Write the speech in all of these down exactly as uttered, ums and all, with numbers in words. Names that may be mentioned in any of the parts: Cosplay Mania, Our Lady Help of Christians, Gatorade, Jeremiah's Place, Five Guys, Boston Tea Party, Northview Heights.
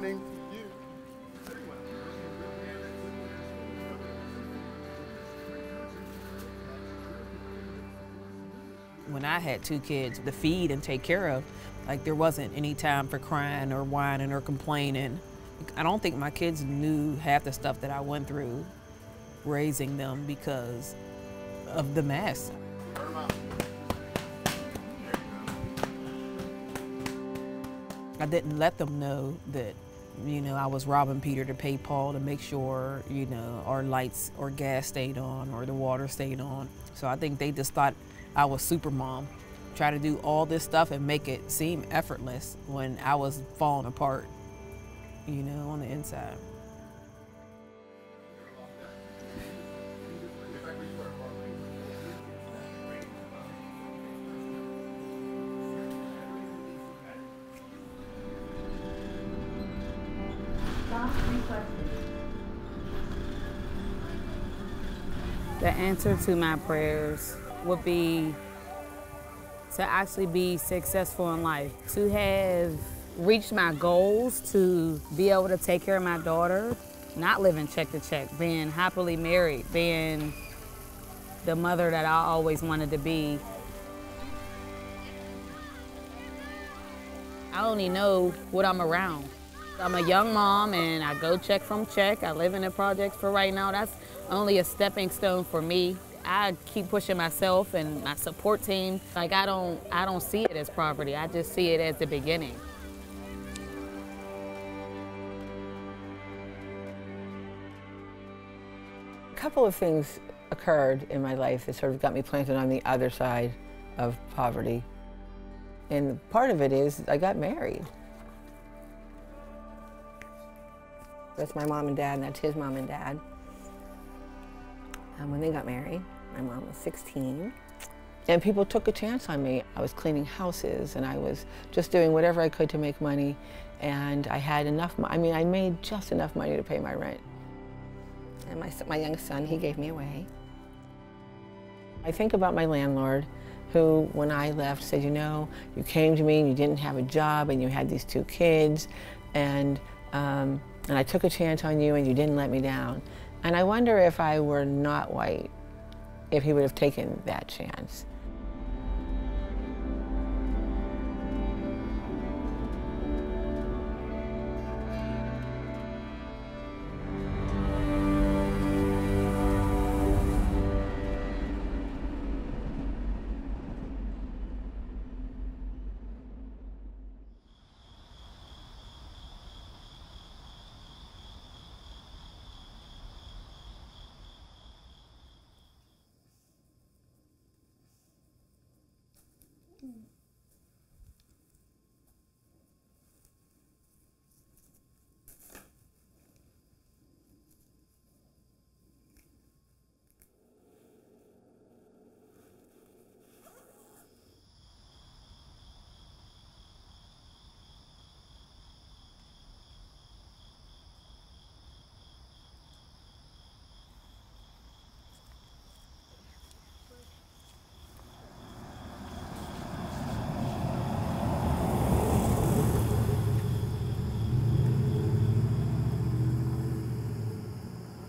morning. When I had two kids to feed and take care of, like there wasn't any time for crying or whining or complaining. I don't think my kids knew half the stuff that I went through raising them because of the mess. I didn't let them know that, you know, I was robbing Peter to pay Paul to make sure, you know, our lights or gas stayed on or the water stayed on. So I think they just thought I was super mom, try to do all this stuff and make it seem effortless when I was falling apart, you know, on the inside. The answer to my prayers would be to actually be successful in life, to have reached my goals, to be able to take care of my daughter, not living check to check, being happily married, being the mother that I always wanted to be. I only know what I'm around. I'm a young mom and I go check from check. I live in the projects for right now. That's only a stepping stone for me. I keep pushing myself and my support team. Like I don't, I don't see it as poverty. I just see it as the beginning. A couple of things occurred in my life that sort of got me planted on the other side of poverty. And part of it is I got married. That's my mom and dad, and that's his mom and dad. And when they got married, my mom was sixteen, and people took a chance on me. I was cleaning houses, and I was just doing whatever I could to make money, and I had enough money. I mean, I made just enough money to pay my rent. And my, my young son, he gave me away. I think about my landlord, who, when I left, said, you know, you came to me, and you didn't have a job, and you had these two kids, and, um, and I took a chance on you, and you didn't let me down. And I wonder if I were not white, if he would have taken that chance.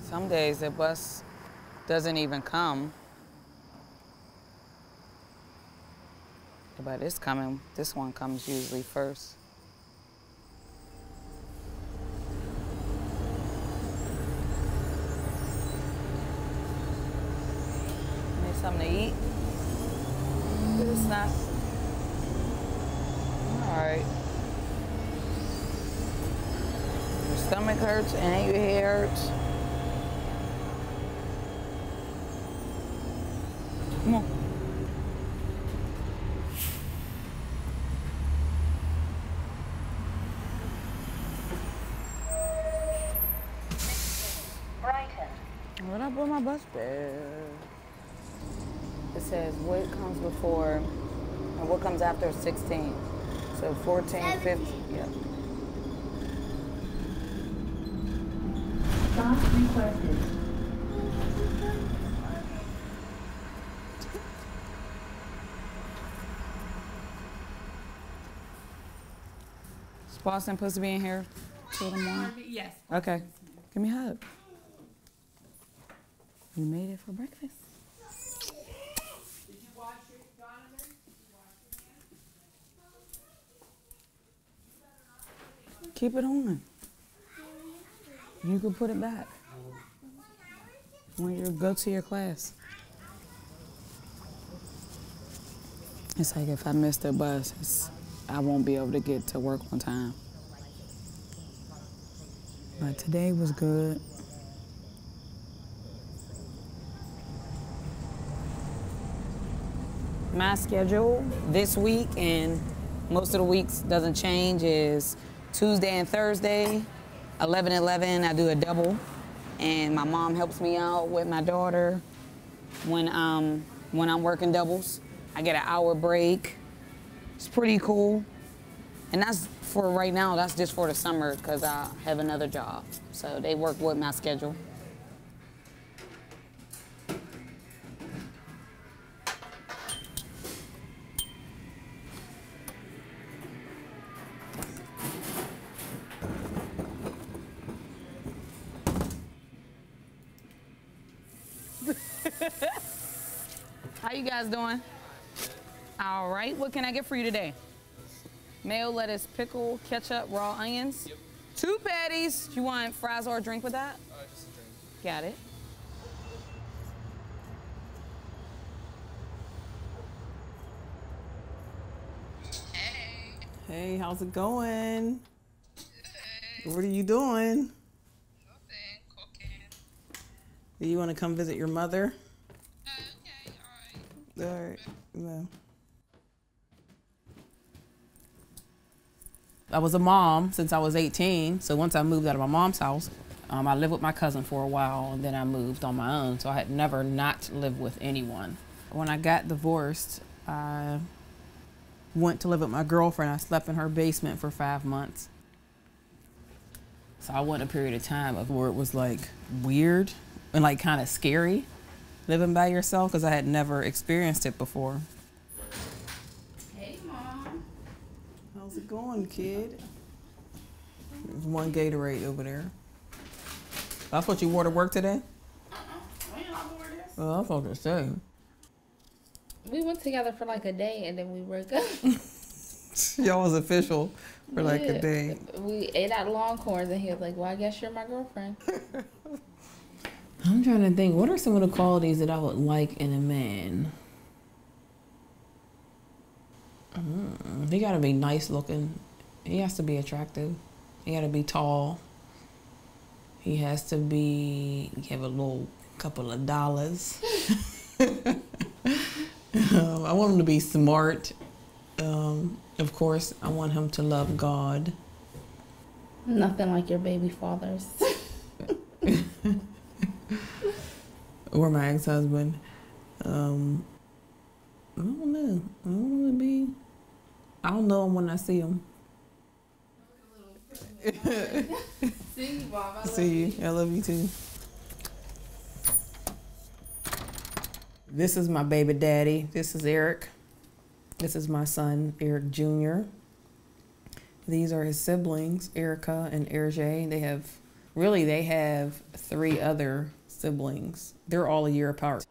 Some days the bus doesn't even come, but it's coming. This one comes usually first. Need something to eat? But it's not. All right. Your stomach hurts and your head hurts. Come on. What up with my bus fare? It says what comes before and what comes after sixteen. So fourteen, fifteen, yep. Stop requested. Boston supposed to be in here a little more? Yes. Okay. Give me a hug. You made it for breakfast. Did you wash your, Donovan? Did you wash your hands? Keep it on. You can put it back when you go to your class. It's like if I miss the bus, it's, I won't be able to get to work on time. But today was good. My schedule this week and most of the weeks doesn't change is Tuesday and Thursday, eleven eleven, I do a double. And my mom helps me out with my daughter when, um, when I'm working doubles. I get an hour break. It's pretty cool. And that's for right now, that's just for the summer because I have another job. So they work with my schedule. How you guys doing? All right, what can I get for you today? Mayo, lettuce, pickle, ketchup, raw onions. Yep. Two patties. Do you want fries or a drink with that? Uh, just a drink. Got it. Hey. Hey, how's it going? Good. What are you doing? Nothing, cooking. Do you want to come visit your mother? Uh, okay, all right. All right, no. I was a mom since I was eighteen, so once I moved out of my mom's house, um, I lived with my cousin for a while, and then I moved on my own, so I had never not lived with anyone. When I got divorced, I went to live with my girlfriend. I slept in her basement for five months. So I went a period of time of where it was like weird and like kind of scary living by yourself because I had never experienced it before. How's it going, kid? There's one Gatorade over there. That's what you wore to work today? Uh-uh. I ain't gonna wear this. Well, that's what I was gonna say. We went together for like a day and then we broke up. Y'all was official for yeah. like a day. We ate at Longhorns and he was like, well, I guess you're my girlfriend. I'm trying to think, what are some of the qualities that I would like in a man? Mm, he gotta be nice looking. He has to be attractive. He gotta be tall. He has to be have a little couple of dollars. um, I want him to be smart. Um, of course, I want him to love God. Nothing like your baby fathers. Or my ex-husband. Um, I don't know. I don't want to be. I don't know him when I see him. See you, Bob. I love see you. you. I love you too. This is my baby daddy. This is Eric. This is my son, Eric Junior These are his siblings, Erica and Erge. They have, really, they have three other siblings. They're all a year apart.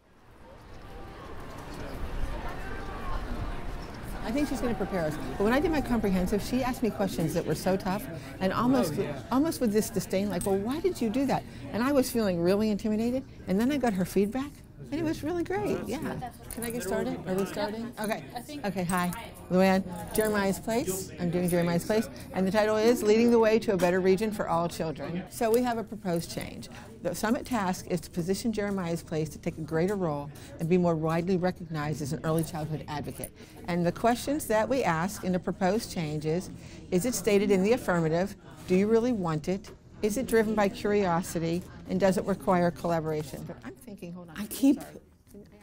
I think she's going to prepare us. But when I did my comprehensive, she asked me questions that were so tough and almost, oh, yeah. almost with this disdain, like, well, why did you do that? And I was feeling really intimidated. And then I got her feedback, and it was really great. Yeah. Can I get started? Are we starting? Okay. Okay, hi. Luann, Jeremiah's Place. I'm doing Jeremiah's Place. And the title is Leading the Way to a Better Region for All Children. So we have a proposed change. The summit task is to position Jeremiah's Place to take a greater role and be more widely recognized as an early childhood advocate. And the questions that we ask in the proposed change is, is it stated in the affirmative? Do you really want it? Is it driven by curiosity? And does it require collaboration? But I'm thinking, hold on. I keep Sorry.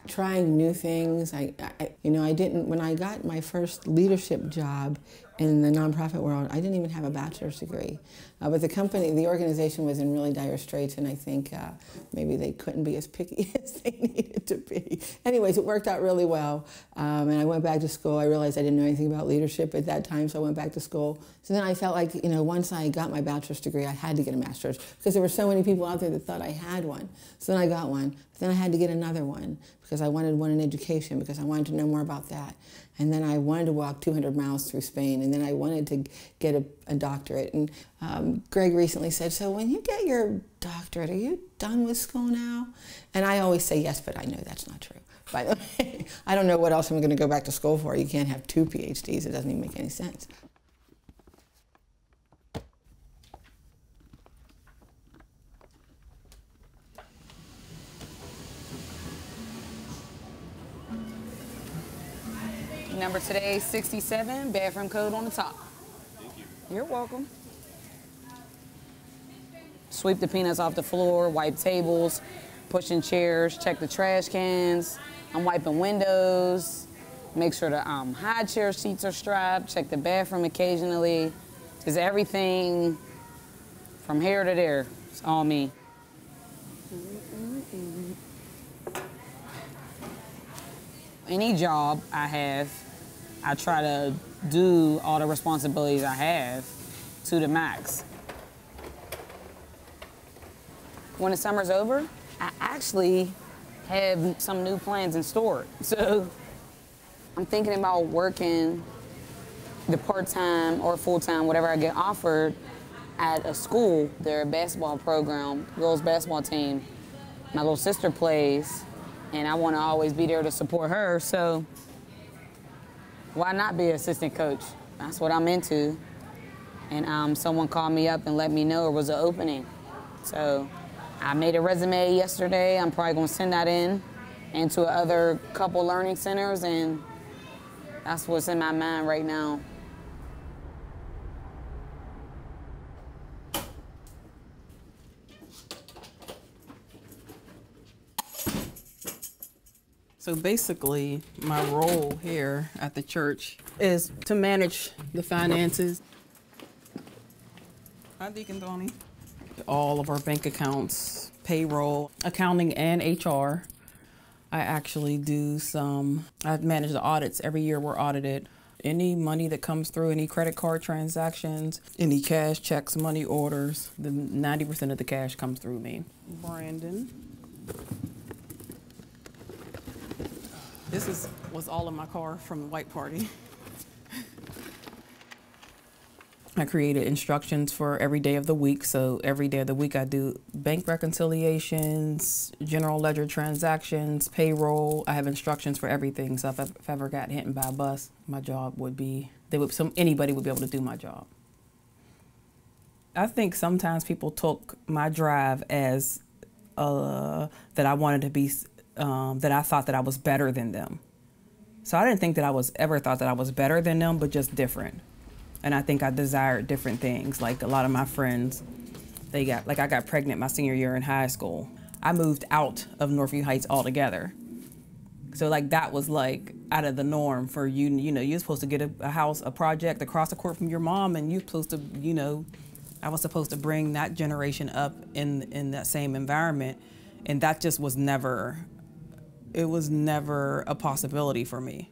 trying new things. I, I, you know, I didn't, when I got my first leadership job, in the nonprofit world. I didn't even have a bachelor's degree. Uh, but the company, the organization was in really dire straits, and I think uh, maybe they couldn't be as picky as they needed to be. Anyways, it worked out really well. Um, and I went back to school. I realized I didn't know anything about leadership at that time, so I went back to school. So then I felt like, you know, once I got my bachelor's degree, I had to get a master's, because there were so many people out there that thought I had one. So then I got one. But then I had to get another one, because I wanted one in education, because I wanted to know more about that. And then I wanted to walk two hundred miles through Spain, and then I wanted to get a, a doctorate. And um, Greg recently said, so when you get your doctorate, are you done with school now? And I always say yes, but I know that's not true. By the way, I don't know what else I'm going to go back to school for. You can't have two P H Ds. It doesn't even make any sense. Number today, sixty-seven, bathroom code on the top. Thank you. You're welcome. Sweep the peanuts off the floor, wipe tables, pushing chairs, check the trash cans. I'm wiping windows, make sure the um, high chair seats are strapped, check the bathroom occasionally. Because everything from here to there, it's all me. Any job I have, I try to do all the responsibilities I have to the max. When the summer's over, I actually have some new plans in store. So I'm thinking about working the part-time or full-time, whatever I get offered, at a school. They're a basketball program, girls basketball team. My little sister plays, and I want to always be there to support her, so why not be an assistant coach? That's what I'm into. And um, someone called me up and let me know it was an opening. So I made a resume yesterday. I'm probably going to send that in and to other couple learning centers, and that's what's in my mind right now. So basically, my role here at the church is to manage the finances. Hi, Deacon Donnie. All of our bank accounts, payroll, accounting, and H R. I actually do some, I manage the audits. Every year we're audited. Any money that comes through, any credit card transactions, any cash checks, money orders, the ninety percent of the cash comes through me. Brandon. This is, was all in my car from the white party. I created instructions for every day of the week. So every day of the week I do bank reconciliations, general ledger transactions, payroll. I have instructions for everything. So if I if I ever got hit by a bus, my job would be, they would, some, anybody would be able to do my job. I think sometimes people took my drive as uh, that I wanted to be, Um, that I thought that I was better than them. So I didn't think that I was ever thought that I was better than them, but just different. And I think I desired different things. Like a lot of my friends, they got, like I got pregnant my senior year in high school. I moved out of Northview Heights altogether. So like that was like out of the norm for you, you know, you're supposed to get a, a house, a project across the court from your mom, and you're supposed to, you know, I was supposed to bring that generation up in, in that same environment. And that just was never, it was never a possibility for me.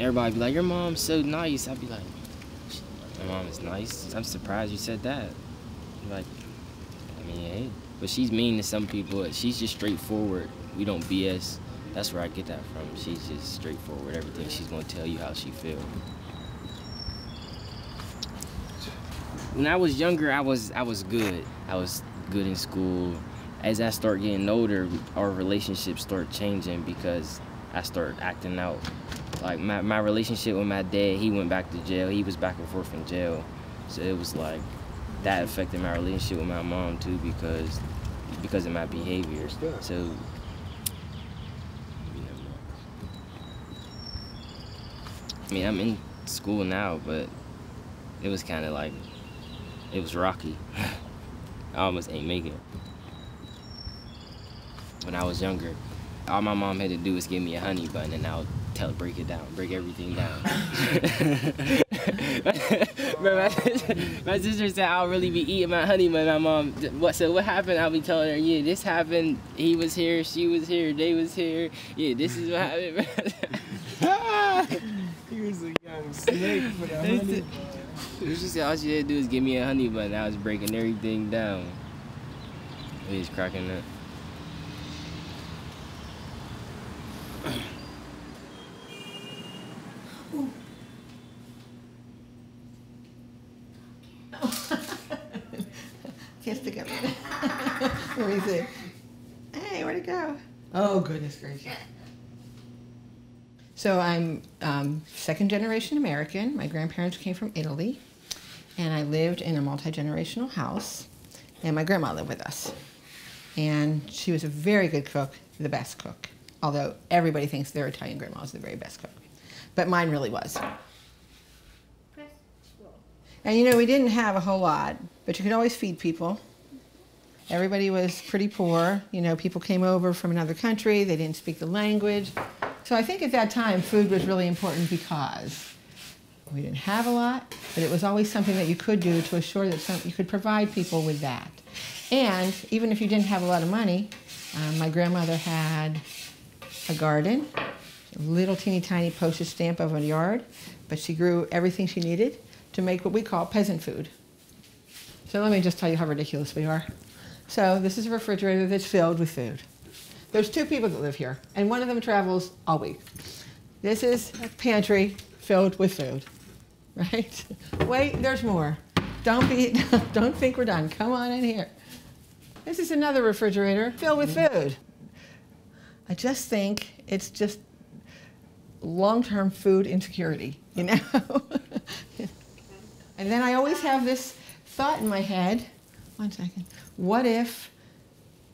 Everybody be like, your mom's so nice. I'd be like, my mom is nice. I'm surprised you said that. Like, I mean, hey. But she's mean to some people. She's just straightforward. We don't B S. That's where I get that from. She's just straightforward. Everything, she's gonna tell you how she feels. When I was younger, I was I was good. I was good in school. As I start getting older, our relationships start changing because I start acting out. Like my, my relationship with my dad, he went back to jail. He was back and forth in jail. So it was like, that affected my relationship with my mom too because, because of my behaviors. So. I mean, I'm in school now, but it was kind of like, it was rocky. I almost ain't make it. When I was younger, all my mom had to do was give me a honey bun, and I would tell her, break it down, break everything down. my, my sister said I'll really be eating my honey bun. My mom, what? So what happened? I'll be telling her, yeah, this happened. He was here, she was here, they was here. Yeah, this is what happened. He was a young snake for the honey bun. She said all she had to do is give me a honey bun. And I was breaking everything down. We was cracking up. Can't stick up. What do you think? Hey, where'd it go? Oh, goodness gracious. So I'm um, second generation American. My grandparents came from Italy, and I lived in a multi-generational house, and my grandma lived with us. And she was a very good cook, the best cook. Although everybody thinks their Italian grandma is the very best cook. But mine really was. And you know, we didn't have a whole lot, but you could always feed people. Everybody was pretty poor. You know, people came over from another country, they didn't speak the language. So I think at that time, food was really important because we didn't have a lot, but it was always something that you could do to assure that some, you could provide people with that. And even if you didn't have a lot of money, um, my grandmother had a garden, a little teeny tiny postage stamp of a yard, but she grew everything she needed to make what we call peasant food. So let me just tell you how ridiculous we are. So this is a refrigerator that's filled with food. There's two people that live here, and one of them travels all week. This is a pantry filled with food, right? Wait, there's more. Don't be, don't think we're done. Come on in here. This is another refrigerator filled with food. I just think it's just long-term food insecurity, you know? And then I always have this thought in my head, one second, what if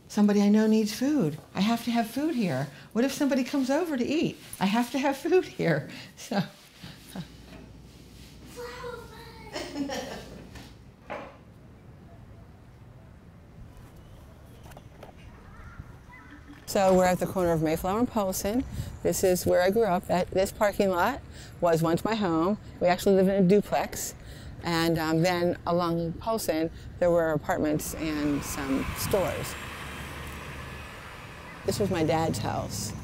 somebody I know needs food? I have to have food here. What if somebody comes over to eat? I have to have food here. So. So we're at the corner of Mayflower and Polson. This is where I grew up. This parking lot was once my home. We actually lived in a duplex. And um, then along Polson, there were apartments and some stores. This was my dad's house.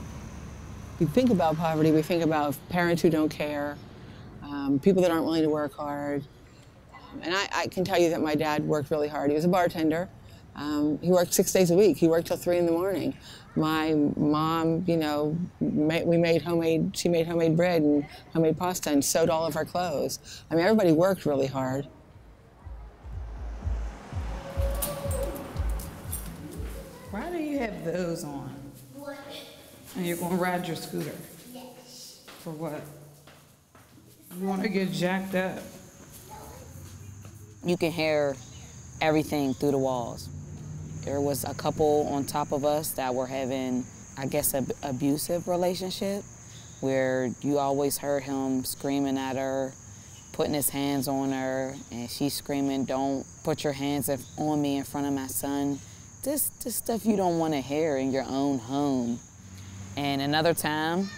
We think about poverty, we think about parents who don't care, um, people that aren't willing to work hard. Um, and I, I can tell you that my dad worked really hard. He was a bartender. Um, he worked six days a week. He worked till three in the morning. My mom, you know, made, we made homemade, she made homemade bread and homemade pasta and sewed all of our clothes. I mean, everybody worked really hard. Why do you have those on? What? And you're going to ride your scooter? Yes. For what? You want to get jacked up? You can hear everything through the walls. There was a couple on top of us that were having, I guess, an abusive relationship where you always heard him screaming at her, putting his hands on her, and she's screaming, don't put your hands on me in front of my son. This, this stuff you don't want to hear in your own home. And another time,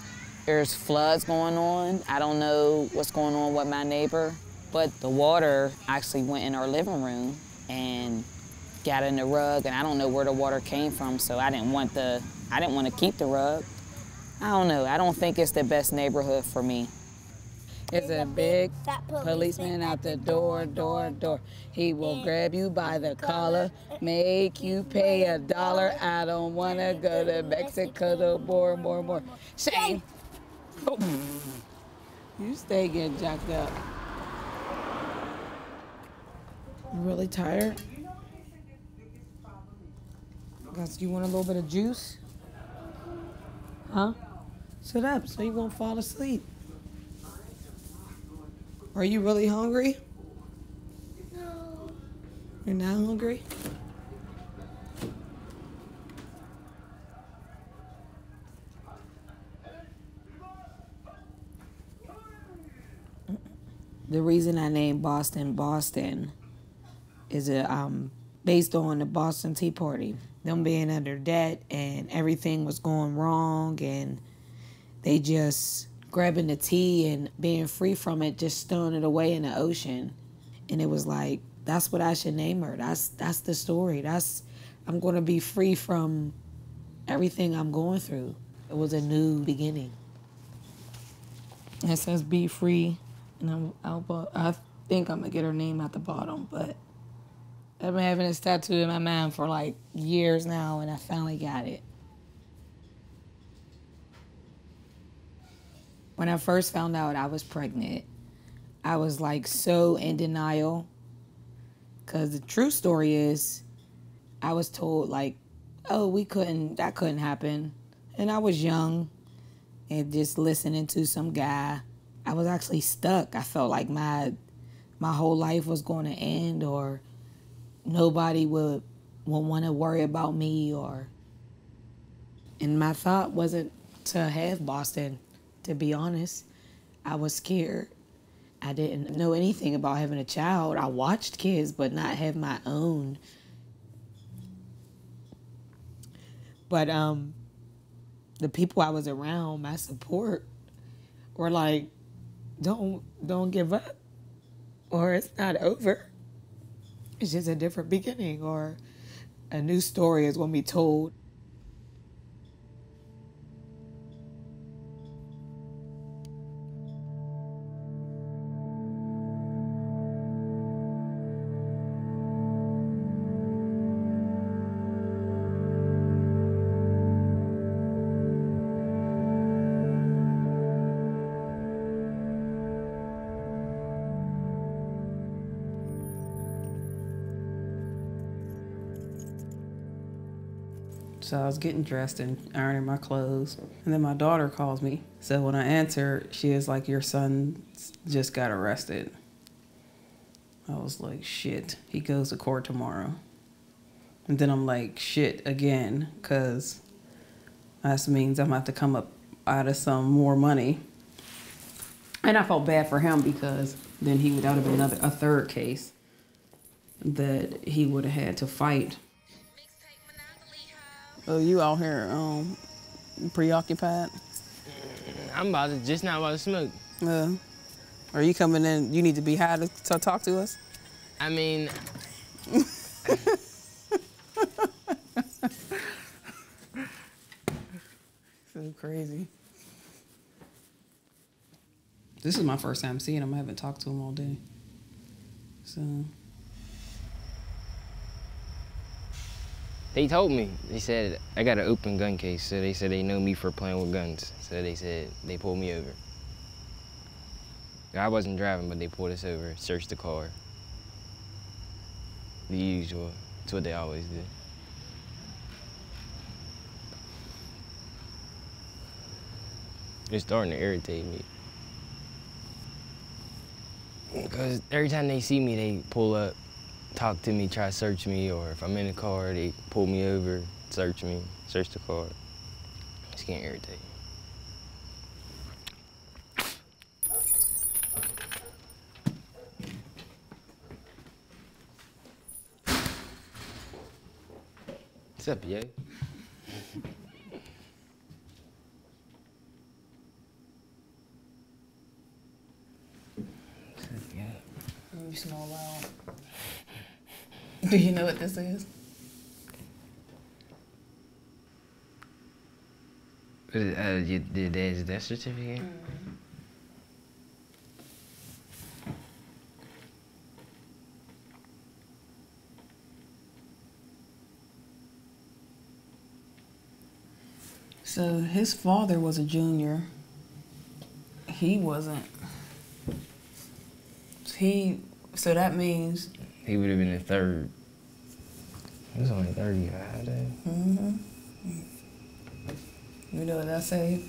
there's floods going on. I don't know what's going on with my neighbor, but the water actually went in our living room and got in the rug, and I don't know where the water came from, so I didn't want the, I didn't want to keep the rug. I don't know, I don't think it's the best neighborhood for me. There's a big policeman out the door, door, door. He will grab you by the collar, make you pay a dollar. I don't want to go to Mexico to more, more, more. Shame! Oh. You stay getting jacked up. I'm really tired. Guys, you want a little bit of juice? Huh? Sit up so you're gonna fall asleep. Are you really hungry? No. You're not hungry? The reason I named Boston Boston is a um, based on the Boston Tea Party, them being under debt and everything was going wrong, and they just grabbing the tea and being free from it, just throwing it away in the ocean. And it was like, that's what I should name her. That's that's the story. That's I'm going to be free from everything I'm going through. It was a new beginning. It says be free, and I'm, I'll, I think I'm going to get her name at the bottom, but I've been having this tattoo in my mind for like years now, and I finally got it. When I first found out I was pregnant, I was like so in denial, because the true story is I was told like, oh, we couldn't, that couldn't happen. And I was young and just listening to some guy. I was actually stuck. I felt like my my whole life was going to end, or nobody would, would want to worry about me, or... And my thought wasn't to have Boston, to be honest. I was scared. I didn't know anything about having a child. I watched kids, but not have my own. But um, the people I was around, my support, were like, don't, don't give up, or it's not over. It's just a different beginning, or a new story is going to be told. So I was getting dressed and ironing my clothes, and then my daughter calls me. So when I answer, she is like, your son just got arrested. I was like, shit, he goes to court tomorrow. And then I'm like, shit again, because that means I'm gonna have to come up out of some more money. And I felt bad for him, because then he would, that would have been another, a third case that he would have had to fight. Oh, you out here um, preoccupied? I'm about to, just not about to smoke. Uh, are you coming in, you need to be high to, to talk to us? I mean... So crazy. This is my first time seeing him. I haven't talked to him all day, so... They told me, they said, I got an open gun case, so they said they know me for playing with guns. So they said, they pulled me over. I wasn't driving, but they pulled us over, searched the car. The usual, it's what they always do. It's starting to irritate me. Because every time they see me, they pull up, talk to me, try to search me, or if I'm in a car, they pull me over, search me, search the car. It's getting irritating. What's up, yo? What's up, yo? You smell loud. Do you know what this is? Uh, your, your dad's death certificate? Mm-hmm. So his father was a junior. He wasn't. He, so that means... He would have been the third. He was only thirty-five then. Mm-hmm. You know what I say?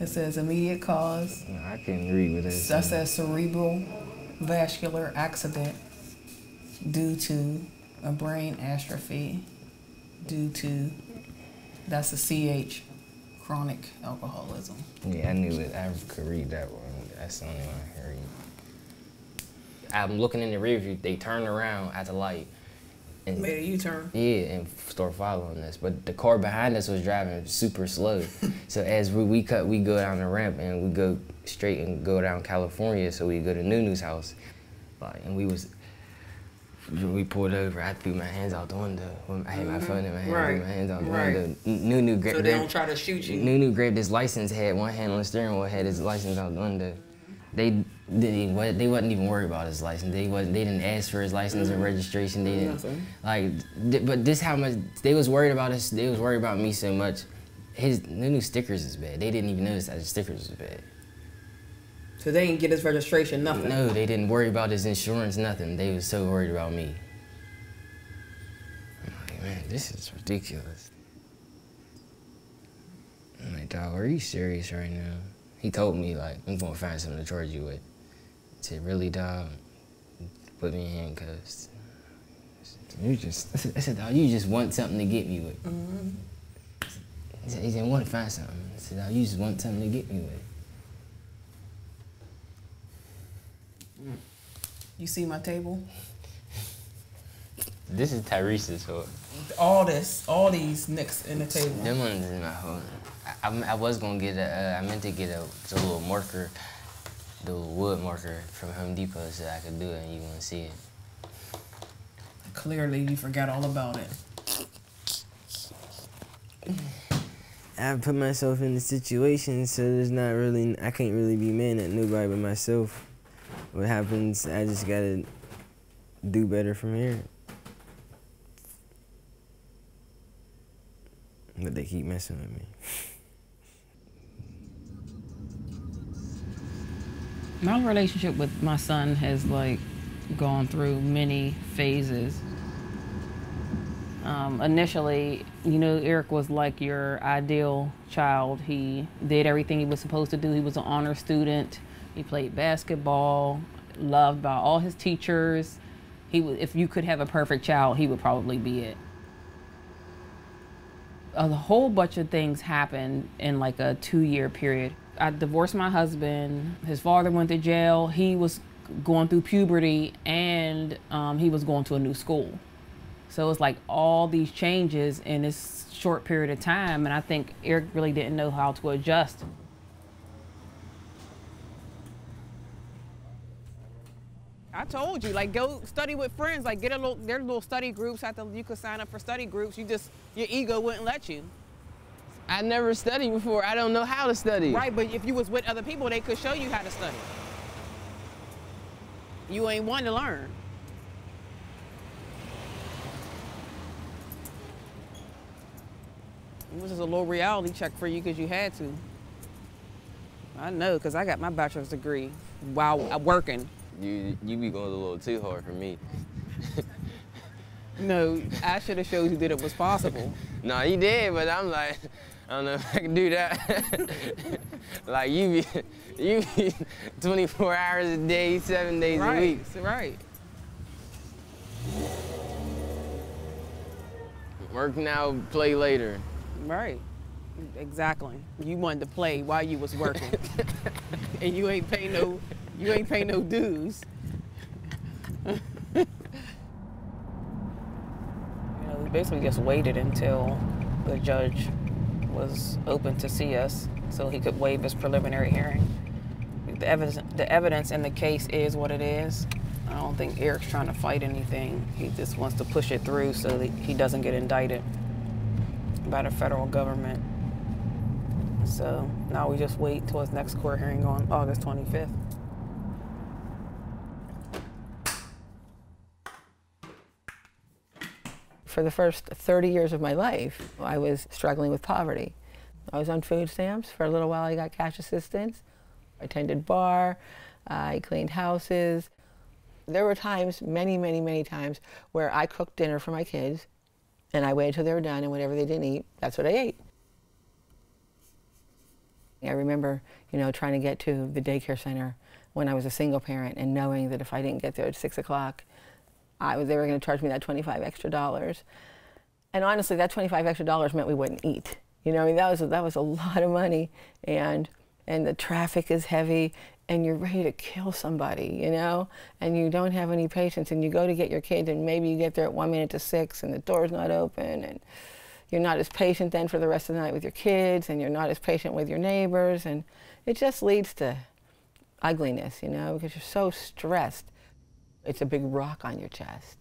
It says immediate cause. No, I couldn't read with this. I said cerebral vascular accident due to a brain atrophy due to, that's a C H, chronic alcoholism. Yeah, I knew it. I could read that one. That's the only one I could read. I'm looking in the rearview, they turn around at the light, and made a U-turn. Yeah, and start following us. But the car behind us was driving super slow. So as we, we cut, we go down the ramp and we go straight and go down California. So we go to Nunu's house, like, and we was we pulled over. I threw my hands out the window. I had my phone in my hand. Right. I threw my hands out the right. window. Nunu grabbed. So they don't try to shoot you. Nunu grabbed his license. Had one hand on the steering wheel. Had his license out the window. They didn't. They wasn't even worried about his license. They wasn't. They didn't ask for his license mm-hmm. or registration. They didn't. Nothing. Like, th but this how much they was worried about us. They was worried about me so much. His Nunu stickers is bad. They didn't even notice that his stickers was bad. So they didn't get his registration, nothing. No, they didn't worry about his insurance, nothing. They was so worried about me. I'm like, man, this is ridiculous. I'm like, dog, are you serious right now? He told me, like, I'm gonna find something to charge you with. I said, really, dog? Put me in handcuffs. You just, I said, dog, you just want something to get me with. Mm-hmm. He said, he didn't want to find something. I said, dog, you just want something to get me with. You see my table? This is Tyrese's hood. All this, all these nicks in the table. Them ones in my hood. I, I was gonna get a, uh, I meant to get a, a little marker, the wood marker from Home Depot so I could do it and you wouldn't see it. Clearly, you forgot all about it. I put myself in the situation, so there's not really, I can't really be mad at nobody but myself. What happens, I just gotta do better from here. But they keep messing with me. My relationship with my son has, like, gone through many phases. Um, initially, you know, Eric was like your ideal child. He did everything he was supposed to do. He was an honor student. He played basketball, loved by all his teachers. He was, if you could have a perfect child, he would probably be it. A whole bunch of things happened in like a two-year period. I divorced my husband. His father went to jail. He was going through puberty, and um, he was going to a new school. So it's like all these changes in this short period of time, and I think Eric really didn't know how to adjust. I told you, like, go study with friends, like, get a little, their little study groups. After you could sign up for study groups. You just, your ego wouldn't let you. I never studied before. I don't know how to study. Right, but if you was with other people, they could show you how to study. You ain't wanting to learn. It was just a little reality check for you because you had to. I know, because I got my bachelor's degree while working. You, you be going a little too hard for me. No, I should have showed you that it was possible. No, you did, but I'm like, I don't know if I can do that. Like, you be, you be twenty-four hours a day, seven days right, a week. Right, right. Work now, play later. Right, exactly. You wanted to play while you was working. And you ain't pay no... You ain't paying no dues. You know, we basically just waited until the judge was open to see us so he could waive his preliminary hearing. The evidence, the evidence in the case is what it is. I don't think Eric's trying to fight anything. He just wants to push it through so that he doesn't get indicted by the federal government. So now we just wait till his next court hearing on August twenty-fifth. For the first thirty years of my life, I was struggling with poverty. I was on food stamps. For a little while, I got cash assistance. I tended bar. I cleaned houses. There were times, many, many, many times, where I cooked dinner for my kids, and I waited till they were done, and whatever they didn't eat, that's what I ate. I remember, you know, trying to get to the daycare center when I was a single parent and knowing that if I didn't get there at six o'clock, I was, they were going to charge me that twenty-five extra dollars. And honestly, that twenty-five extra dollars meant we wouldn't eat. You know, I mean, that was, that was a lot of money. And, and the traffic is heavy. and you're ready to kill somebody, you know, and you don't have any patience, and you go to get your kid, and maybe you get there at one minute to six, and the door's not open, and you're not as patient then for the rest of the night with your kids, and you're not as patient with your neighbors, and it just leads to ugliness, you know, because you're so stressed. It's a big rock on your chest.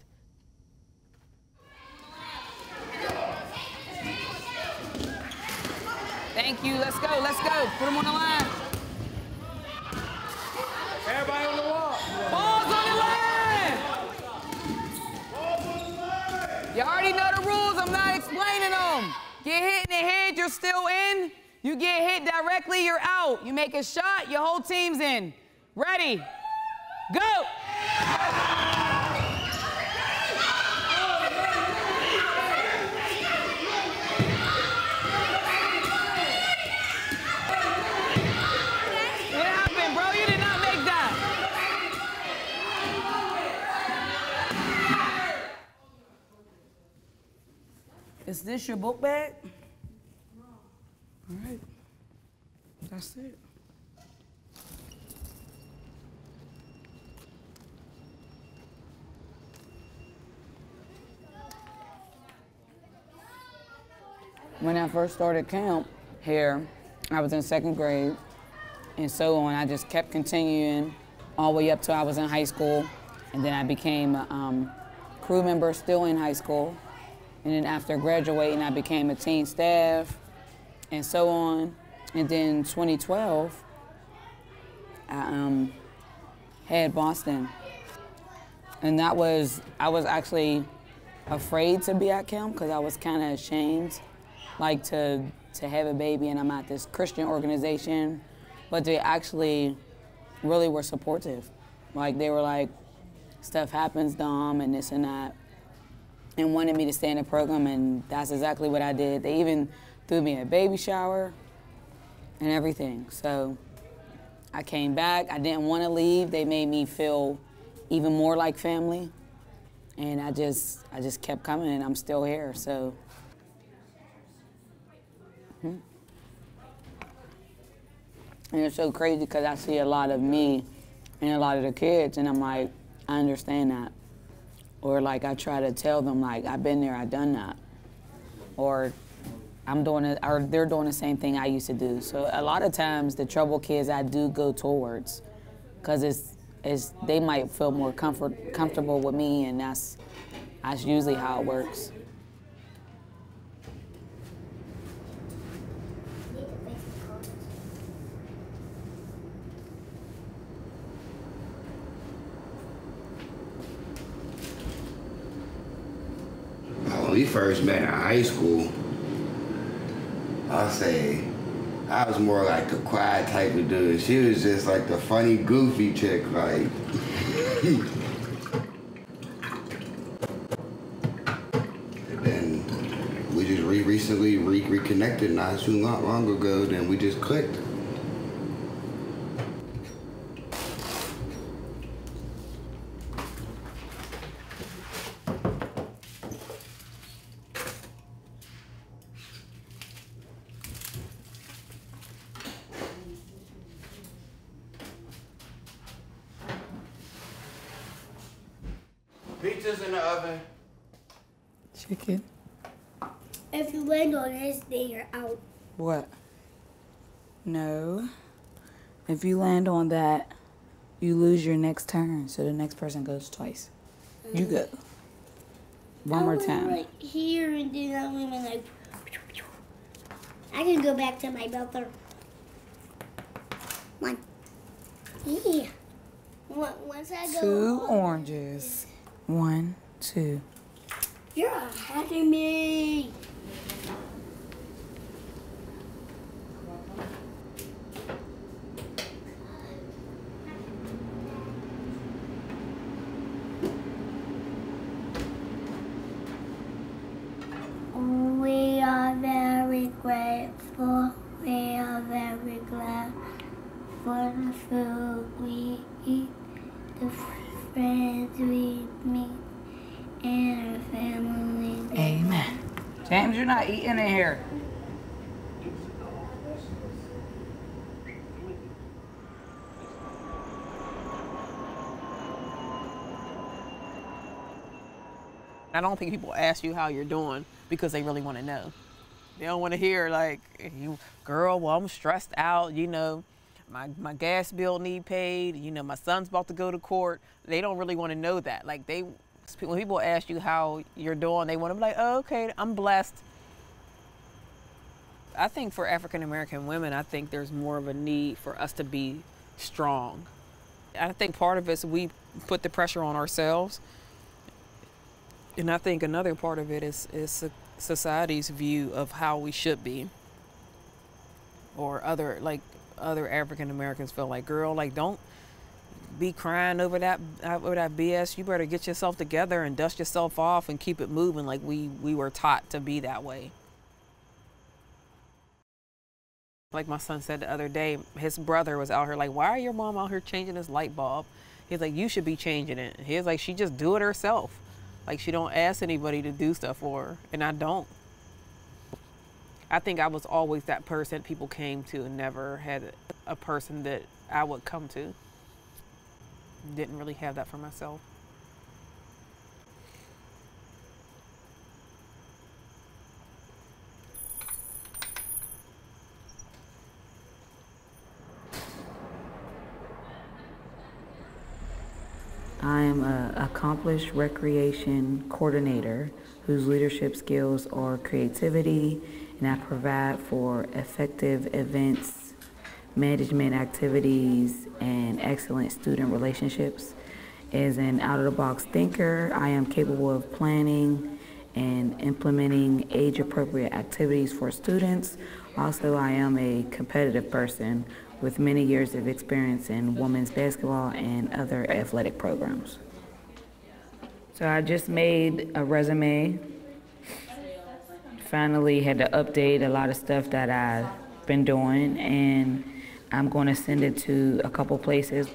Thank you. Let's go. Let's go. Put them on the line. Everybody on the wall. Balls on the line. Balls on the line. You already know the rules. I'm not explaining them. Get hit in the head, you're still in. You get hit directly, you're out. You make a shot, your whole team's in. Ready? Go. Is this your book bag? No. All right. That's it. When I first started camp here, I was in second grade and so on. I just kept continuing all the way up till I was in high school. And then I became a um, crew member still in high school. And then after graduating, I became a teen staff and so on. And then twenty twelve, I um, had Boston. And that was, I was actually afraid to be at camp because I was kind of ashamed, like to, to have a baby and I'm at this Christian organization. But they actually really were supportive. Like they were like, stuff happens, Dom, and this and that. And wanted me to stay in the program, and that's exactly what I did. They even threw me a baby shower and everything. So I came back. I didn't want to leave. They made me feel even more like family. And I just, I just kept coming, and I'm still here, so. Hmm. And it's so crazy because I see a lot of me and a lot of the kids, and I'm like, I understand that. Or like I try to tell them, like, I've been there, I've done that. Or I'm doing it, or they're doing the same thing I used to do. So a lot of times the trouble kids I do go towards, because it's, it's, they might feel more comfort, comfortable with me, and that's, that's usually how it works. When we first met in high school, I'll say I was more like the quiet type of dude. She was just like the funny, goofy chick, like. And then we just re recently re reconnected not too long, long ago, then we just clicked. Pizza's in the oven. Chicken. If you land on this thing, you're out. What? No. If you land on that, you lose your next turn. So the next person goes twice. Mm-hmm. You go. One I more time. Right here, and then I went like. I can go back to my brother. One. Yeah. Once I go. Two oranges. One, two. You're ahead of me. We are very grateful. We are very glad for the food we eat, the friends we meet, and our family. Amen. James, you're not eating in here. I don't think people ask you how you're doing because they really want to know. They don't want to hear like, "You girl, well, I'm stressed out, you know, my, my gas bill need paid, you know, my son's about to go to court." They don't really want to know that. Like they, when people ask you how you're doing, they want to be like, "Oh, okay, I'm blessed." I think for African-American women, I think there's more of a need for us to be strong. I think part of it is we put the pressure on ourselves. And I think another part of it is, is society's view of how we should be. Or other, like, other African-Americans feel like, "Girl, like, don't be crying over that, over that B S. You better get yourself together and dust yourself off and keep it moving." Like, we, we were taught to be that way. Like my son said the other day, his brother was out here like, "Why are your mom out here changing this light bulb?" He's like, "You should be changing it." He's like, "She just do it herself. Like she don't ask anybody to do stuff for her," and I don't. I think I was always that person people came to and never had a person that I would come to. Didn't really have that for myself. I am an accomplished recreation coordinator whose leadership skills are creativity, and I provide for effective events, management activities, and excellent student relationships. As an out-of-the-box thinker, I am capable of planning and implementing age-appropriate activities for students. Also, I am a competitive person with many years of experience in women's basketball and other athletic programs. So I just made a resume. Finally had to update a lot of stuff that I've been doing, and I'm going to send it to a couple places.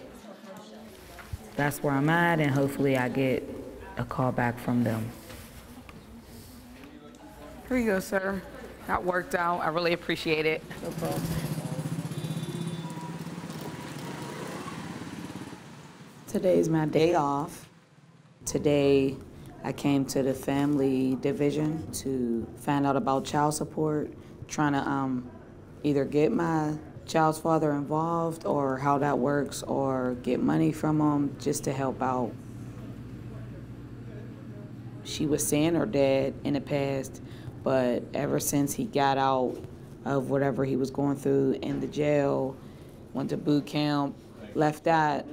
That's where I'm at, and hopefully I get a call back from them. Here you go, sir. That worked out. I really appreciate it. No problem. Today's my day off. Today, I came to the family division to find out about child support, trying to um, either get my child's father involved or how that works, or get money from him just to help out. She was seeing her dad in the past, but ever since he got out of whatever he was going through in the jail, went to boot camp, left that,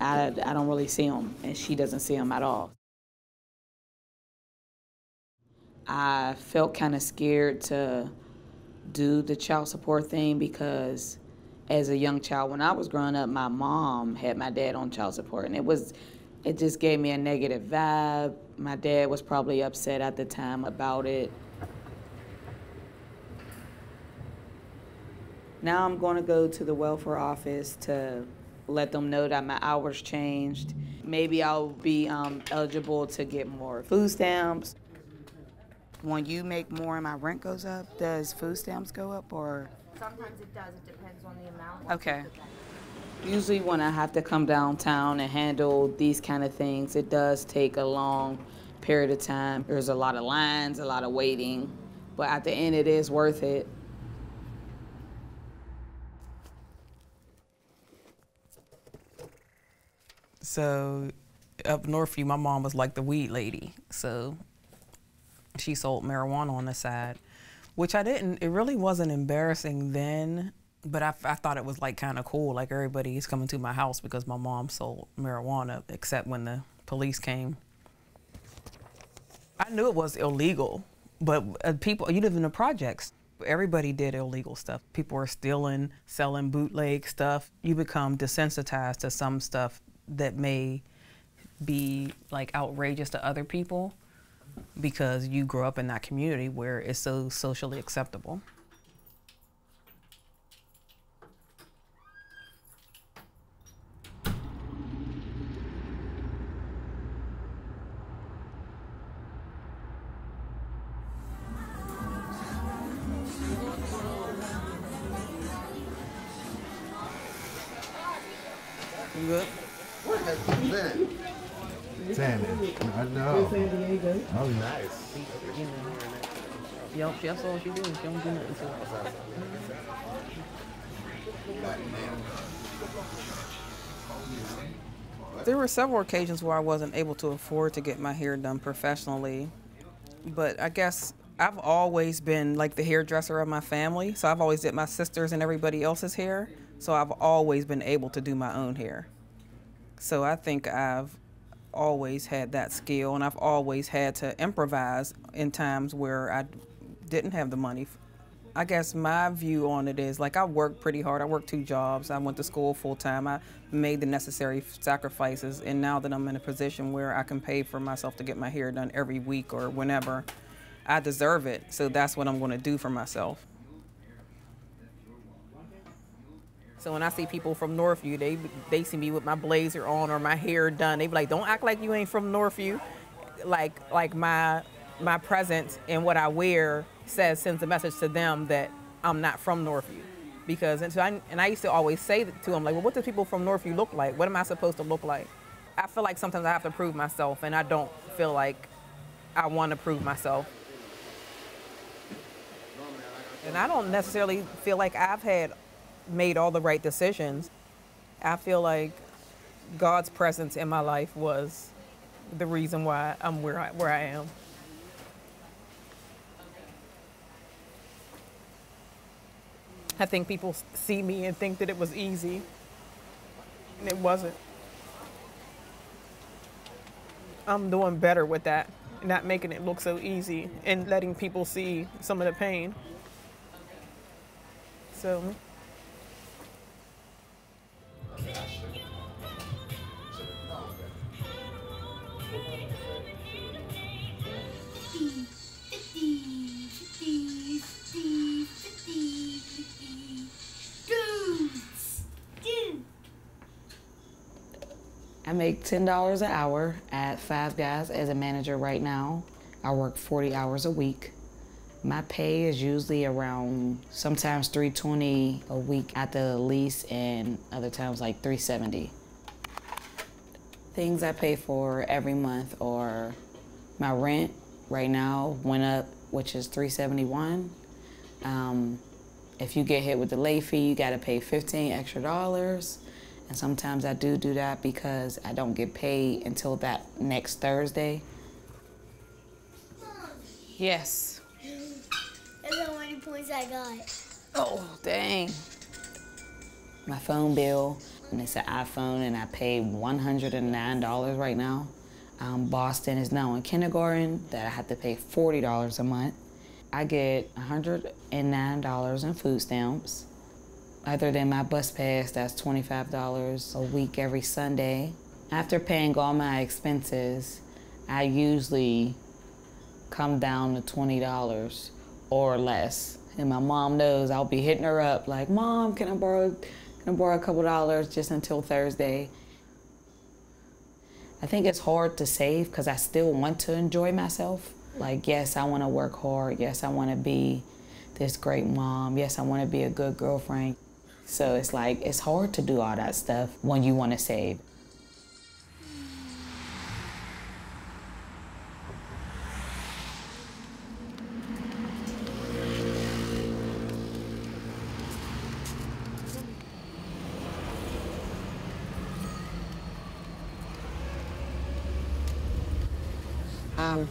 I, I don't really see him, and she doesn't see him at all. I felt kind of scared to do the child support thing because as a young child, when I was growing up, my mom had my dad on child support, and it was, it just gave me a negative vibe. My dad was probably upset at the time about it. Now I'm going to go to the welfare office to let them know that my hours changed. Maybe I'll be um, eligible to get more food stamps. When you make more and my rent goes up, does food stamps go up or? Sometimes it does, it depends on the amount. Okay. Usually when I have to come downtown and handle these kind of things, it does take a long period of time. There's a lot of lines, a lot of waiting, but at the end it is worth it. So up Northview, my mom was like the weed lady. So she sold marijuana on the side, which I didn't, it really wasn't embarrassing then, but I, I thought it was like kind of cool. Like everybody's coming to my house because my mom sold marijuana, except when the police came. I knew it was illegal, but uh, people, you live in the projects. Everybody did illegal stuff. People were stealing, selling bootleg stuff. You become desensitized to some stuff that may be like outrageous to other people because you grew up in that community where it's so socially acceptable. You good? What has been Tanning. I know. Oh, nice. You know. Yep, that's all she does. She don't do nothing to it. There were several occasions where I wasn't able to afford to get my hair done professionally, but I guess I've always been like the hairdresser of my family, so I've always did my sister's and everybody else's hair, so I've always been able to do my own hair. So I think I've always had that skill, and I've always had to improvise in times where I didn't have the money. I guess my view on it is, like, I worked pretty hard. I worked two jobs. I went to school full time. I made the necessary sacrifices, and now that I'm in a position where I can pay for myself to get my hair done every week or whenever, I deserve it, so that's what I'm going to do for myself. So when I see people from Northview, they, they see me with my blazer on or my hair done. They be like, don't act like you ain't from Northview. Like, like my, my presence and what I wear says, sends a message to them that I'm not from Northview. Because, and, so I, and I used to always say to them, like, well, what do people from Northview look like? What am I supposed to look like? I feel like sometimes I have to prove myself, and I don't feel like I want to prove myself. And I don't necessarily feel like I've had made all the right decisions. I feel like God's presence in my life was the reason why I'm where I, where I am. I think people see me and think that it was easy, and it wasn't. I'm doing better with that, not making it look so easy and letting people see some of the pain. So. I make ten dollars an hour at Five Guys as a manager right now. I work forty hours a week. My pay is usually around sometimes three twenty a week at the least, and other times like three seventy. Things I pay for every month are my rent right now went up, which is three seventy-one. Um, if you get hit with the late fee, you gotta pay fifteen extra dollars. And sometimes I do do that because I don't get paid until that next Thursday. Yes. That's how many points I got. Oh, dang. My phone bill, and it's an iPhone, and I pay one hundred nine dollars right now. Um, Boston is now in kindergarten, that I have to pay forty dollars a month. I get one hundred nine dollars in food stamps. Other than my bus pass, that's twenty-five dollars a week every Sunday. After paying all my expenses, I usually come down to twenty dollars or less. And my mom knows I'll be hitting her up like, Mom, can I borrow, can I borrow a couple dollars just until Thursday? I think it's hard to save because I still want to enjoy myself. Like, yes, I want to work hard. Yes, I want to be this great mom. Yes, I want to be a good girlfriend. So it's like, it's hard to do all that stuff when you want to save. Um,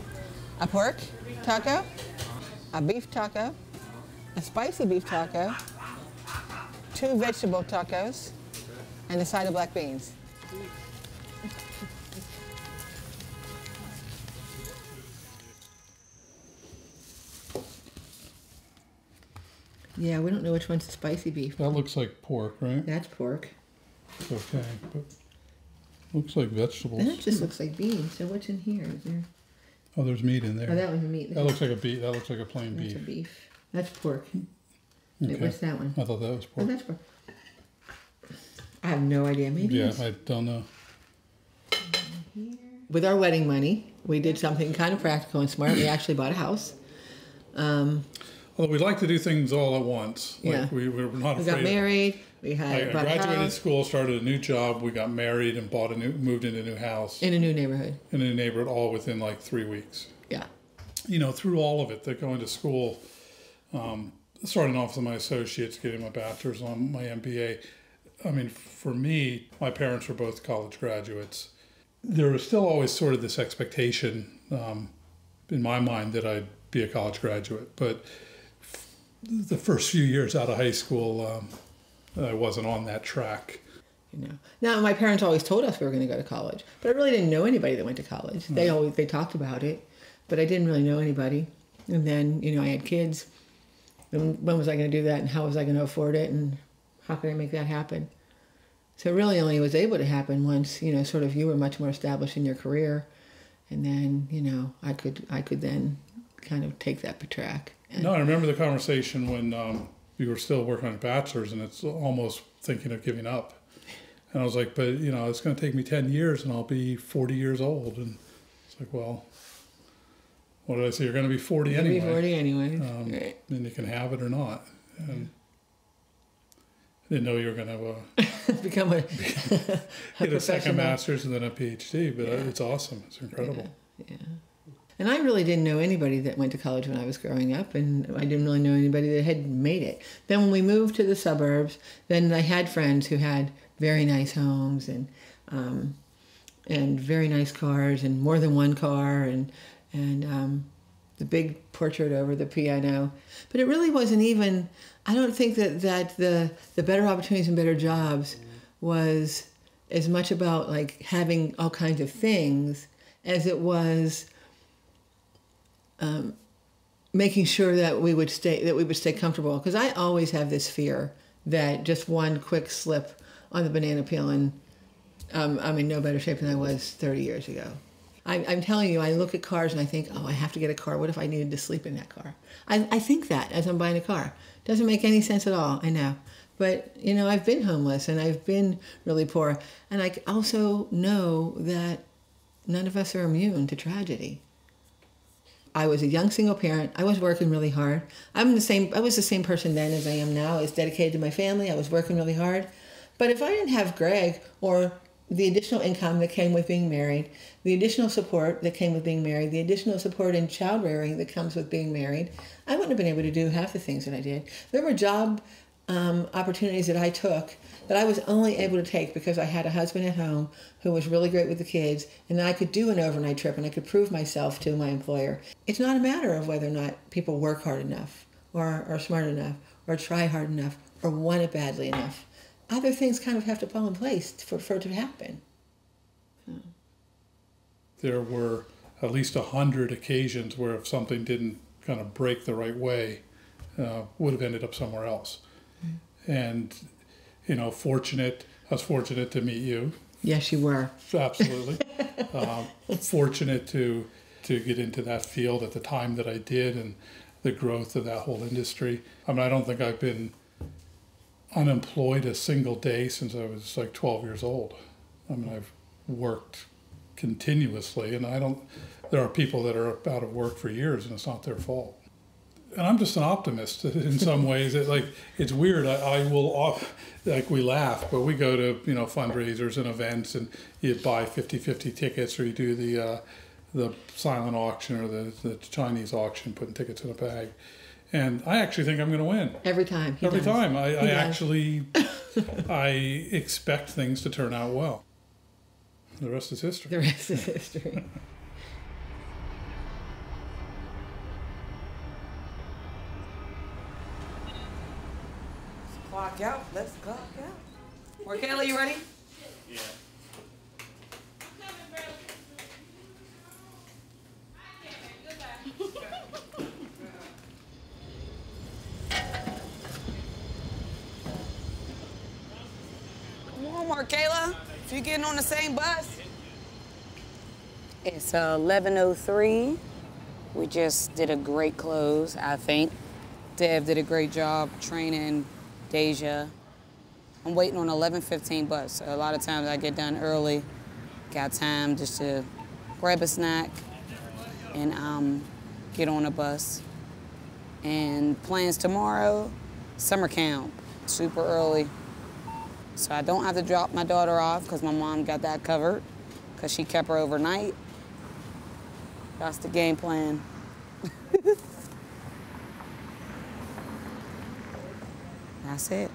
a pork taco, a beef taco, a spicy beef taco, two vegetable tacos, and a side of black beans. Yeah, we don't know which one's the spicy beef. That looks like pork, right? That's pork. Okay, but looks like vegetables. That just looks like beans. So what's in here? Is there? Oh, there's meat in there. Oh, that one's meat. That looks like a beef. That looks like a plain beef. That's a beef. That's pork. Okay. Wait, what's that one? I thought that was pork. Oh, that's pork. I have no idea. Maybe. Yeah, it's... I don't know. With our wedding money, we did something kind of practical and smart. We actually bought a house. Um, Well, we like to do things all at once. Like yeah. we, we were not we afraid. We got married. We had. I graduated house. school, started a new job. We got married and bought a new, moved into a new house. In a new neighborhood. In a new neighborhood, all within like three weeks. Yeah. You know, through all of it, they're going to school, um, starting off with my associates, getting my bachelor's on my M B A. I mean, for me, my parents were both college graduates. There was still always sort of this expectation um, in my mind that I'd be a college graduate. But the first few years out of high school, um, I wasn't on that track. You know, now my parents always told us we were going to go to college, but I really didn't know anybody that went to college. They mm. always they talked about it, but I didn't really know anybody. And then you know I had kids. And when was I going to do that? And how was I going to afford it? And how could I make that happen? So it really only was able to happen once you know sort of you were much more established in your career, and then you know I could I could then kind of take that track. And no, I remember the conversation when um, we were still working on a bachelor's, and it's almost thinking of giving up. And I was like, but, you know, it's going to take me ten years, and I'll be forty years old. And it's like, well, what did I say? You're going to be forty anyway. You're going to be forty anyway. Um, right. And you can have it or not. And I didn't know you were going to uh, become a get a, a second master's and then a P H D, but yeah. it's awesome. It's incredible. Yeah. yeah. And I really didn't know anybody that went to college when I was growing up, and I didn't really know anybody that had made it. Then when we moved to the suburbs, then I had friends who had very nice homes and um, and very nice cars and more than one car and and um, the big portrait over the piano. But it really wasn't even. I don't think that that the the better opportunities and better jobs was as much about like having all kinds of things as it was. Um, making sure that we would stay that we would stay comfortable, because I always have this fear that just one quick slip on the banana peel and um, I'm in no better shape than I was thirty years ago. I, I'm telling you, I look at cars and I think, oh, I have to get a car. What if I needed to sleep in that car? I, I think that as I'm buying a car. Doesn't make any sense at all, I know. But, you know, I've been homeless and I've been really poor. And I also know that none of us are immune to tragedy. I was a young single parent. I was working really hard. I'm the same. I was the same person then as I am now. I was dedicated to my family. I was working really hard. But if I didn't have Greg or the additional income that came with being married, the additional support that came with being married, the additional support in child rearing that comes with being married, I wouldn't have been able to do half the things that I did. There were job um, opportunities that I took that I was only able to take because I had a husband at home who was really great with the kids, and then I could do an overnight trip and I could prove myself to my employer. It's not a matter of whether or not people work hard enough or are smart enough or try hard enough or want it badly enough. Other things kind of have to fall in place for, for it to happen. Hmm. There were at least a hundred occasions where if something didn't kind of break the right way, uh, would have ended up somewhere else. Hmm. And you know, fortunate. I was fortunate to meet you. Yes, you were. Absolutely. um, fortunate to to get into that field at the time that I did, and the growth of that whole industry. I mean, I don't think I've been unemployed a single day since I was like twelve years old. I mean, I've worked continuously, and I don't. There are people that are out of work for years, and it's not their fault. And I'm just an optimist in some ways. It, like it's weird. I, I will, off, like we laugh, but we go to you know fundraisers and events, and you buy fifty fifty tickets, or you do the uh, the silent auction or the, the Chinese auction, putting tickets in a bag. And I actually think I'm going to win every time. Every does. time, I, I actually I expect things to turn out well. The rest is history. The rest is history. Clock out. Let's clock out. Where Kelly, you ready? Yeah. Come on, Markayla. If you're getting on the same bus. It's uh, eleven oh three. We just did a great close, I think. Dev did a great job training Deja. I'm waiting on eleven fifteen bus. So a lot of times I get done early, got time just to grab a snack and um, get on a bus. and plans tomorrow, summer camp, super early. So I don't have to drop my daughter off because my mom got that covered because she kept her overnight. That's the game plan. That's it.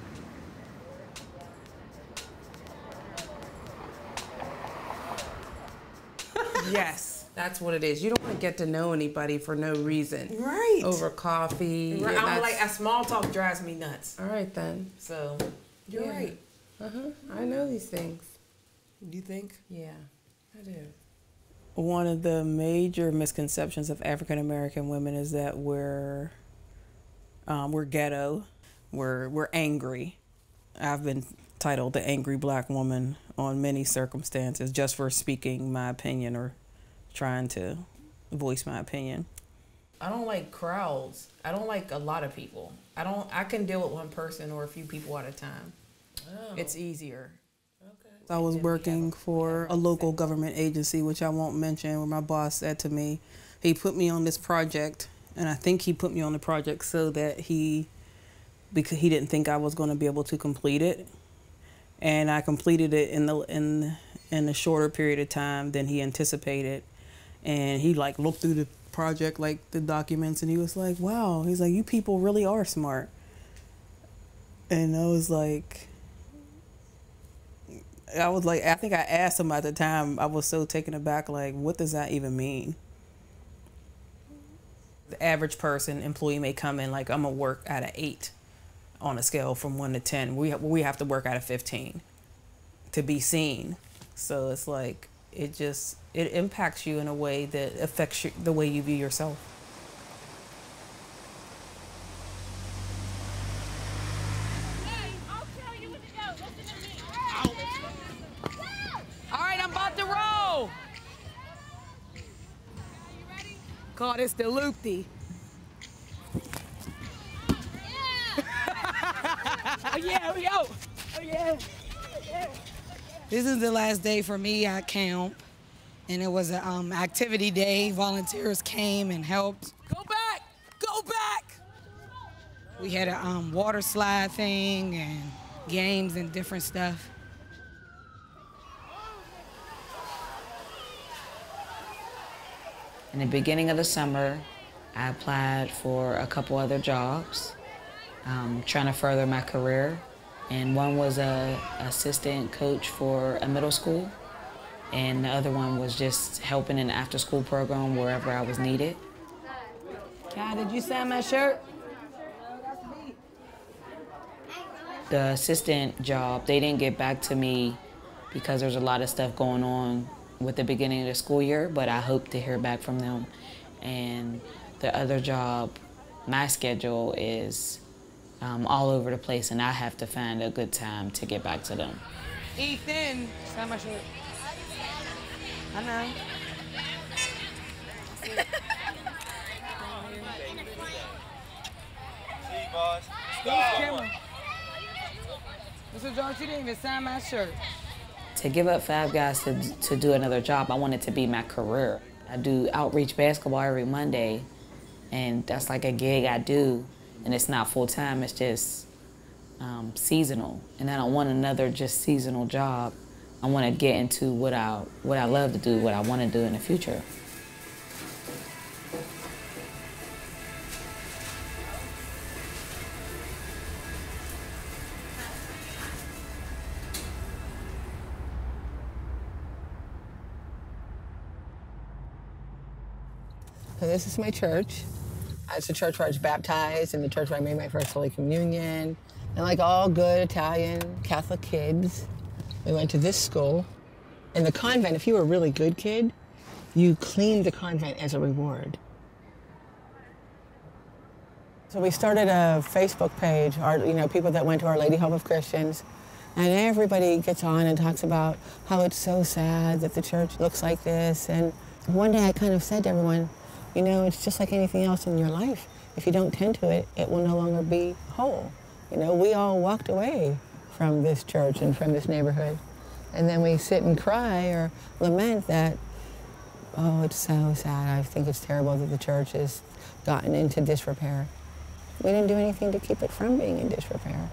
Yes, that's what it is. You don't want to get to know anybody for no reason. Right. Over coffee. Right. Yeah, I'm like, a small talk drives me nuts. All right, then. So, you're yeah. right. Uh-huh. I know these things. You think? Yeah, I do. One of the major misconceptions of African-American women is that we're, um, we're ghetto. We're, we're angry. I've been titled the angry black woman on many circumstances just for speaking my opinion or trying to voice my opinion. I don't like crowds. I don't like a lot of people. I don't, I can deal with one person or a few people at a time. Oh. It's easier. Okay. I was working for a local government agency, which I won't mention, where my boss said to me, he put me on this project, and I think he put me on the project so that he, because he didn't think I was going to be able to complete it. And I completed it in the in in a shorter period of time than he anticipated. And he like looked through the project, like the documents, and he was like, "Wow," he's like, "You people really are smart." And I was like, I was like, I think I asked him at the time. I was so taken aback, like, what does that even mean? The average person employee may come in like, I'm gonna work at an eight. On a scale from one to ten, we we have to work out of fifteen to be seen. So it's like it just it impacts you in a way that affects you, the way you view yourself. Hey, I'll tell you what to do. Listen to me. Ow. All right, I'm about to roll. Are you ready? God, it's the loopy. Oh yeah, oh yeah, oh yeah, oh yeah. This is the last day for me at camp, and it was an um, activity day. Volunteers came and helped. Go back, go back! We had a um, water slide thing and games and different stuff. In the beginning of the summer, I applied for a couple other jobs. Um, trying to further my career. And one was a assistant coach for a middle school, and the other one was just helping in an after-school program wherever I was needed. God, did you sign my shirt? The assistant job, they didn't get back to me because there's a lot of stuff going on with the beginning of the school year, but I hope to hear back from them. And the other job, my schedule is Um, all over the place, and I have to find a good time to get back to them. Ethan, sign my shirt. I know. See, boss. Mister Jones, you didn't even sign my shirt. To give up Five Guys to, to do another job, I want it to be my career. I do outreach basketball every Monday, and that's like a gig I do. And it's not full-time, it's just um, seasonal. And I don't want another just seasonal job. I want to get into what I, what I love to do, what I want to do in the future. So this is my church. It's the church where I was baptized, and the church where I made my first Holy Communion. And like all good Italian Catholic kids, we went to this school. In the convent, if you were a really good kid, you cleaned the convent as a reward. So we started a Facebook page, our, you know, people that went to Our Lady Help of Christians, and everybody gets on and talks about how it's so sad that the church looks like this. And one day I kind of said to everyone, you know, it's just like anything else in your life. If you don't tend to it, it will no longer be whole. You know, we all walked away from this church and from this neighborhood. And then we sit and cry or lament that, oh, it's so sad. I think it's terrible that the church has gotten into disrepair. We didn't do anything to keep it from being in disrepair.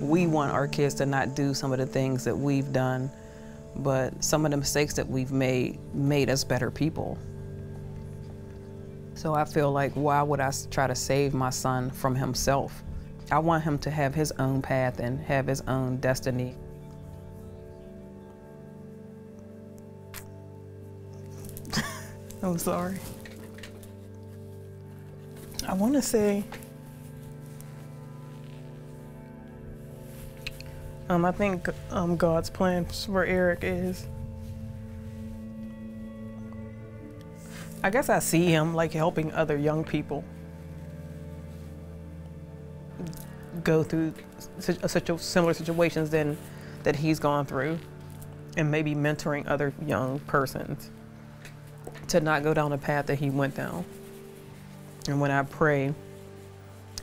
We want our kids to not do some of the things that we've done, but some of the mistakes that we've made made us better people. So I feel like, why would I try to save my son from himself? I want him to have his own path and have his own destiny. I'm sorry. I want to say, Um, I think um, God's plan for Eric is, I guess I see him like helping other young people go through such a similar situations than that he's gone through, and maybe mentoring other young persons to not go down the path that he went down. And when I pray,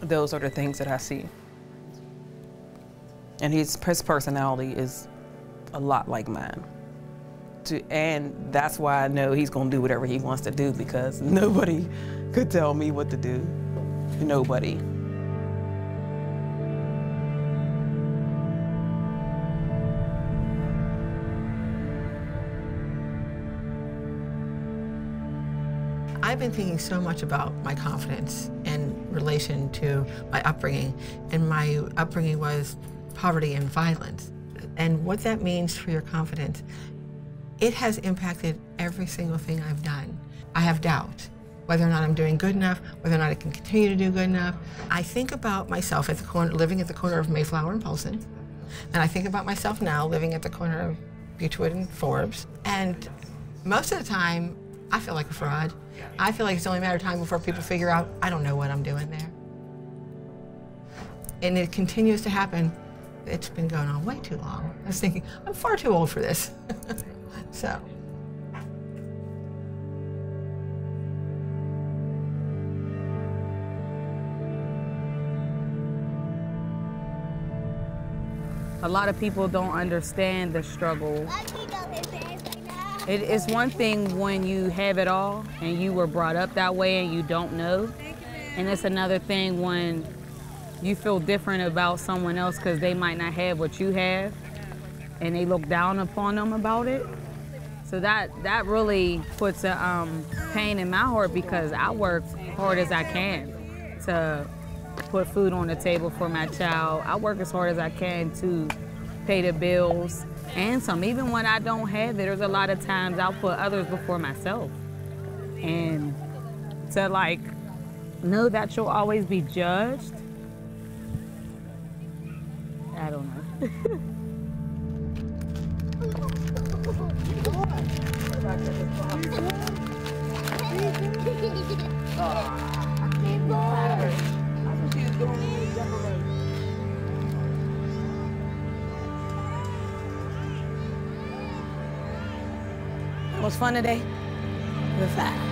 those are the things that I see. And his, his personality is a lot like mine. To, and that's why I know he's gonna do whatever he wants to do, because nobody could tell me what to do. Nobody. I've been thinking so much about my confidence in relation to my upbringing, and my upbringing was poverty and violence, and what that means for your confidence. It has impacted every single thing I've done. I have doubt, whether or not I'm doing good enough, whether or not I can continue to do good enough. I think about myself at the corner, living at the corner of Mayflower and Polson, and I think about myself now living at the corner of Beechwood and Forbes, and most of the time, I feel like a fraud. I feel like it's only a matter of time before people figure out, I don't know what I'm doing there. And it continues to happen. It's been going on way too long. I was thinking, I'm far too old for this. So. A lot of people don't understand the struggle. It is one thing when you have it all and you were brought up that way and you don't know. And it's another thing when you feel different about someone else because they might not have what you have, and they look down upon them about it. So that, that really puts a um, pain in my heart, because I work hard as I can to put food on the table for my child. I work as hard as I can to pay the bills and some. Even when I don't have it, there's a lot of times I'll put others before myself. And to like know that you'll always be judged, I don't know. Was fun today? It was fun.